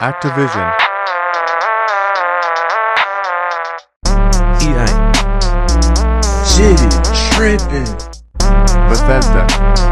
Activision, EA, Jitty, Trippin', Bethesda.